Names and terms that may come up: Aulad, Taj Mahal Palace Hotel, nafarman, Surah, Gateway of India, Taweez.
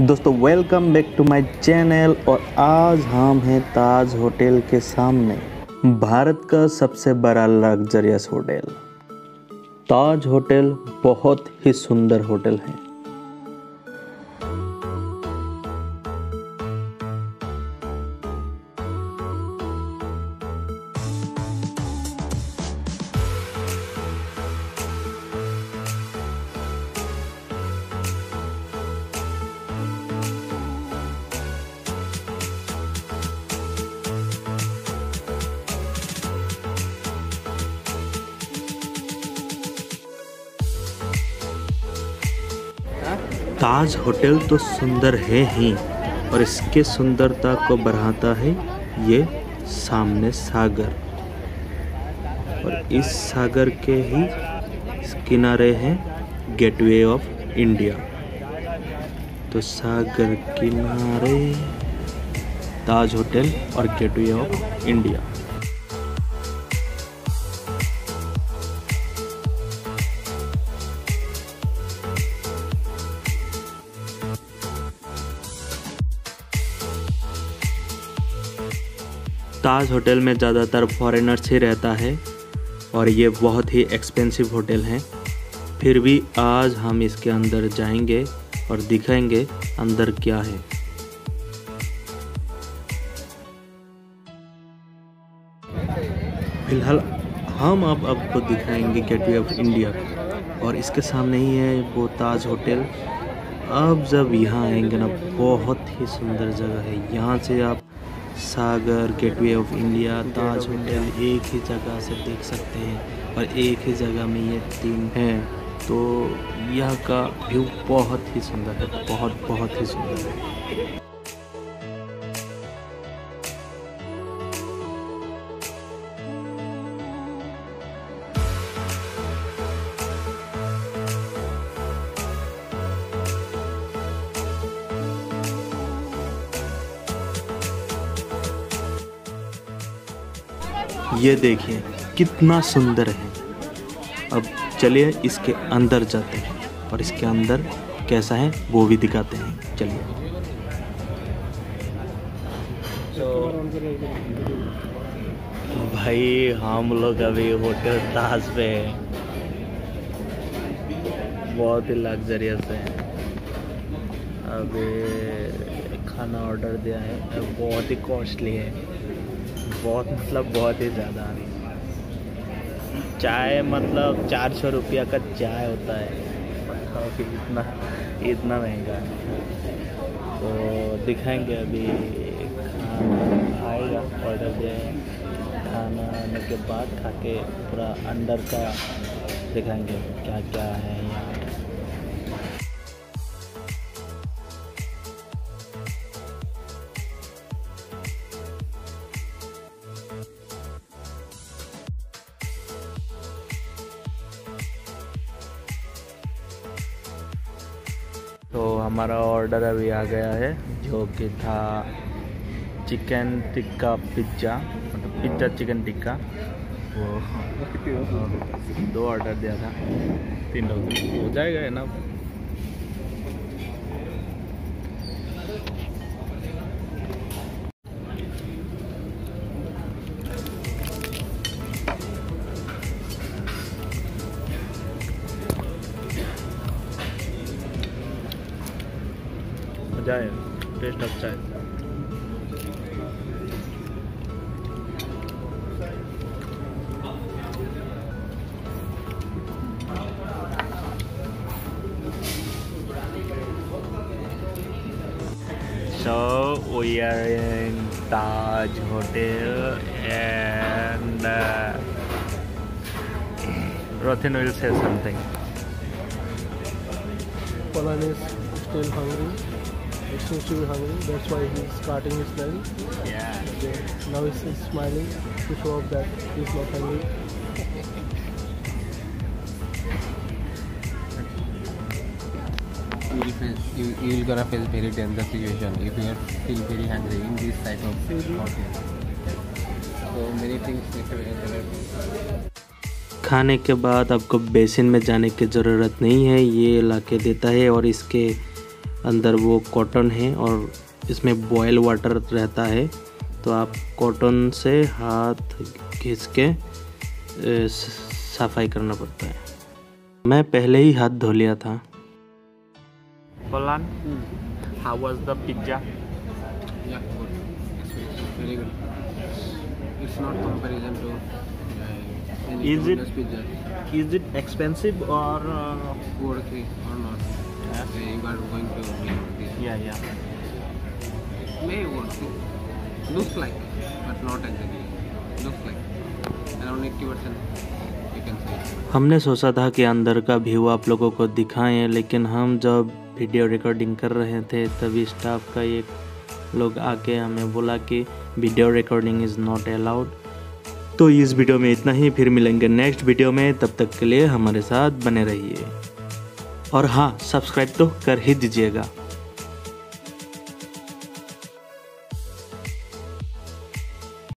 दोस्तों welcome back to my channel. और आज हम हैं ताज होटल के सामने, भारत का सबसे बड़ा लग्जरियस होटल। ताज होटल बहुत ही सुंदर होटल है। ताज होटल तो सुंदर है ही, और इसके सुंदरता को बढ़ाता है ये सामने सागर, और इस सागर के ही किनारे है गेटवे ऑफ इंडिया। तो सागर किनारे ताज होटल और gateway of India. Taj hotel में ज़्यादातर फॉरेनर्स ही रहता है और ये बहुत ही एक्सपेंसिव होटल है। फिर भी आज हम इसके अंदर जाएंगे और दिखाएंगे अंदर क्या है। फिलहाल हम अब आपको दिखाएंगे गेटवे ऑफ इंडिया, और इसके सामने ही है वो ताज होटल। अब जब यहाँ आएंगे ना, बहुत ही सुंदर जगह है। यहाँ से आप सागर, gateway of India, Taj hotel एक ही जगह से देख सकते हैं, और एक ही जगह में ये तीन हैं। तो यह का व्यू बहुत ही सुंदर है, बहुत ही सुंदर है। ये देखिए कितना सुंदर है। अब चलिए इसके अंदर जाते हैं और इसके अंदर कैसा है वो भी दिखाते हैं। चलिए तो भाई हम लोग अभी होटल ताज पे हैं, बहुत ही लग्जरियस है। अभी खाना ऑर्डर दिया है, बहुत ही कॉस्टली है, बहुत ही ज़्यादा। चाय 400 रुपया का चाय होता है, इतना महंगा। तो दिखाएंगे अभी खाना आएगा, ऑर्डर दें, खाना आने के बाद खा के पूरा अंदर का दिखाएंगे क्या क्या है यहाँ। तो हमारा ऑर्डर अभी आ गया है, जो कि था चिकन टिक्का पिज्ज़ा, मतलब पिज्ज़ा चिकन टिक्का। वो दो ऑर्डर दिया था, 3 लोग हो जाएगा, है ना। जाए टेस्ट अच्छा है। So we are in Taj Hotel and Rothin will say something. Palan is still hungry. He seems to be hungry, that's why he's starting his belly. Yeah. So now he's smiling to show off that he's not hungry. You will gonna face very dangerous situation if you are still very hungry in this type of hotel. So many things need to be considered. खाने के बाद आपको basin में जाने की ज़रूरत नहीं है, ये ला के देता है। और इसके अंदर वो कॉटन है और इसमें बॉयल वाटर रहता है, तो आप कॉटन से हाथ घिस के सफाई करना पड़ता है। मैं पहले ही हाथ धो लिया था। How was the pizza? Yeah, good. Very good. It's not comparison to any Domino's pizza. Is it expensive or good or not? Yeah. You are going to this. Yeah, yeah. May work. Looks like, but not actually. Looks like. Around 80%. हमने सोचा था कि अंदर का view आप लोगों को दिखाएं, लेकिन हम जब वीडियो रिकॉर्डिंग कर रहे थे तभी स्टाफ का एक लोग आके हमें बोला कि video recording is not allowed. तो इस वीडियो में इतना ही, फिर मिलेंगे नेक्स्ट वीडियो में, तब तक के लिए हमारे साथ बने रहिए और हाँ, सब्सक्राइब तो कर ही दीजिएगा।